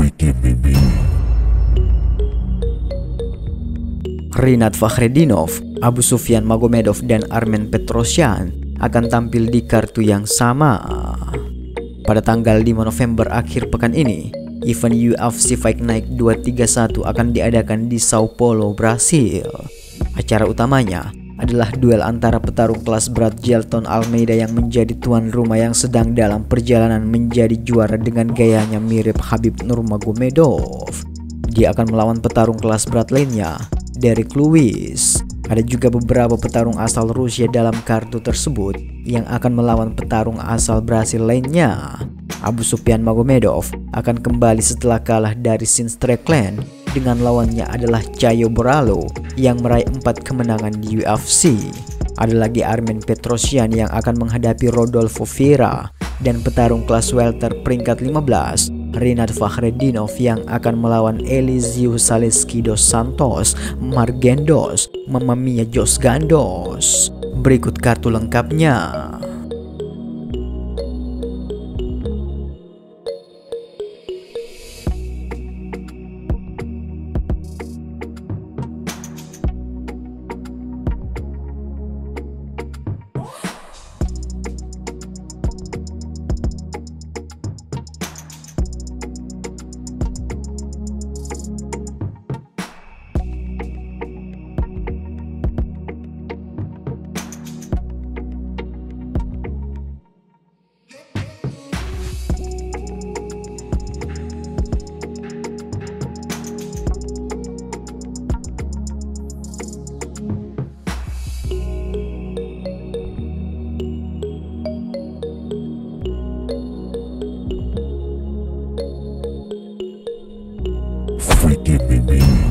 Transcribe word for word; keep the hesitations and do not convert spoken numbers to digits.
M M A. Rinat Fakhretdinov, Abu Sufyan Magomedov, dan Armen Petrosyan akan tampil di kartu yang sama. Pada tanggal lima November akhir pekan ini, event U F C Fight Night dua tiga satu akan diadakan di Sao Paulo, Brasil. Acara utamanya adalah duel antara petarung kelas berat Jailton Almeida yang menjadi tuan rumah yang sedang dalam perjalanan menjadi juara dengan gayanya mirip Khabib Nurmagomedov. Dia akan melawan petarung kelas berat lainnya, Derek Lewis. Ada juga beberapa petarung asal Rusia dalam kartu tersebut yang akan melawan petarung asal Brasil lainnya. Abu Sufyan Magomedov akan kembali setelah kalah dari Sinclair dengan lawannya adalah Cayo Boralo yang meraih empat kemenangan di U F C. Ada lagi Armen Petrosyan yang akan menghadapi Rodolfo Fira dan petarung kelas welter peringkat lima belas Rinat Fakhretdinov yang akan melawan Eliziu Salisky dos Santos, Margendos, Mamamia Jos Gandos. Berikut kartu lengkapnya. Fight M M A.